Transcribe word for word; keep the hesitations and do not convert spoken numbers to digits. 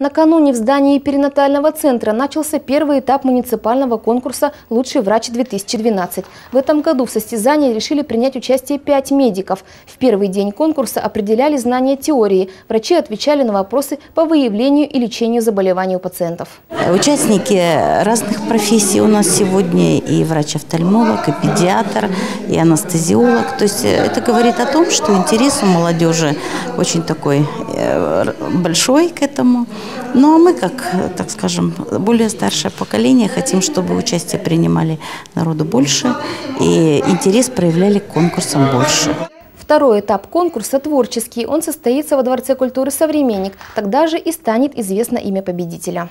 Накануне в здании перинатального центра начался первый этап муниципального конкурса «Лучший врач-две тысячи двенадцать». В этом году в состязании решили принять участие пять медиков. В первый день конкурса определяли знания теории. Врачи отвечали на вопросы по выявлению и лечению заболеваний у пациентов. Участники разных профессий у нас сегодня и врач-офтальмолог, и педиатр, и анестезиолог. То есть это говорит о том, что интерес у молодежи очень такой большой к этому. Ну а мы, как, так скажем, более старшее поколение, хотим, чтобы участие принимали народу больше и интерес проявляли к конкурсам больше. Второй этап конкурса творческий. Он состоится во Дворце культуры «Современник». Тогда же и станет известно имя победителя.